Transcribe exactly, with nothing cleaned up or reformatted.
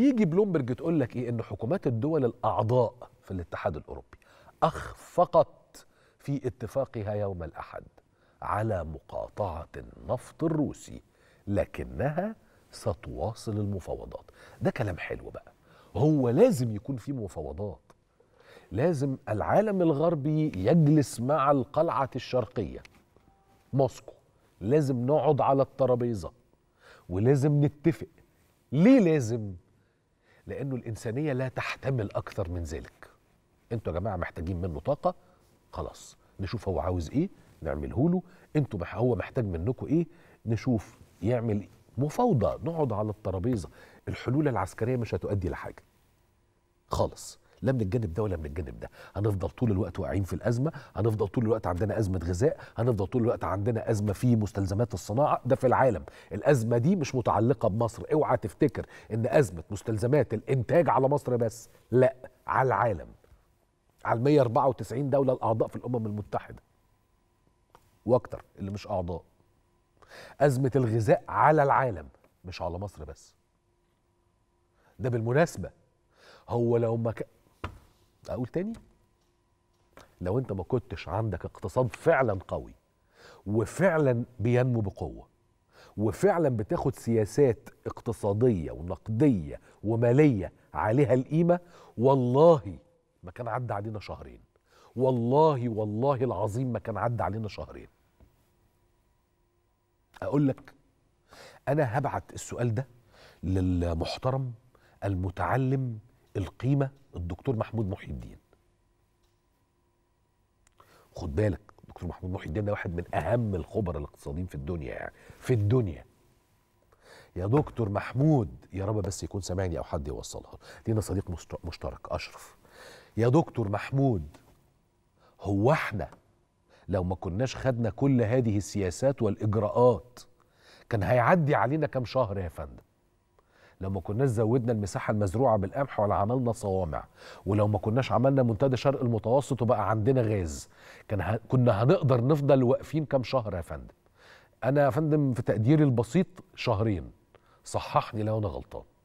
يجي بلومبرج تقول لك ايه؟ ان حكومات الدول الاعضاء في الاتحاد الاوروبي اخفقت في اتفاقها يوم الاحد على مقاطعة النفط الروسي، لكنها ستواصل المفاوضات. ده كلام حلو بقى، هو لازم يكون في مفاوضات، لازم العالم الغربي يجلس مع القلعة الشرقية موسكو، لازم نقعد على الترابيزة ولازم نتفق. ليه لازم؟ لأنه الإنسانية لا تحتمل أكثر من ذلك. أنتوا يا جماعة محتاجين منه طاقة، خلاص نشوف هو عاوز إيه نعمله له، أنتوا هو محتاج منكم إيه نشوف يعمل إيه. مفاوضة، نقعد على الترابيزة. الحلول العسكرية مش هتؤدي لحاجة خالص، لا من الجانب ده ولا من الجانب ده. هنفضل طول الوقت واقعين في الأزمة، هنفضل طول الوقت عندنا أزمة غذاء، هنفضل طول الوقت عندنا أزمة في مستلزمات الصناعة. ده في العالم، الأزمة دي مش متعلقة بمصر، اوعى تفتكر إن أزمة مستلزمات الإنتاج على مصر بس، لا، على العالم، على مية وأربعة وتسعين دولة الأعضاء في الأمم المتحدة وأكتر اللي مش أعضاء. أزمة الغذاء على العالم مش على مصر بس. ده بالمناسبة هو لو ما ك... أقول تاني، لو أنت ما كنتش عندك اقتصاد فعلا قوي وفعلا بينمو بقوة وفعلا بتاخد سياسات اقتصادية ونقدية ومالية عليها القيمة، والله ما كان عدى علينا شهرين، والله والله العظيم ما كان عدى علينا شهرين. أقول لك أنا هبعت السؤال ده للمحترم المتعلم القيمة الدكتور محمود محي الدين. خد بالك دكتور محمود محي الدين ده واحد من أهم الخبراء الاقتصاديين في الدنيا، يعني في الدنيا. يا دكتور محمود، يا رب بس يكون سامعني أو حد يوصلها، لينا صديق مشترك أشرف. يا دكتور محمود، هو احنا لو ما كناش خدنا كل هذه السياسات والإجراءات كان هيعدي علينا كم شهر يا فندم؟ لو ما كناش زودنا المساحة المزروعة بالقمح ولا عملنا صوامع، ولو ما كناش عملنا منتدى شرق المتوسط وبقى عندنا غاز، كان ه... كنا هنقدر نفضل واقفين كم شهر يا فندم؟ أنا يا فندم في تقديري البسيط شهرين، صححني لو أنا غلطان.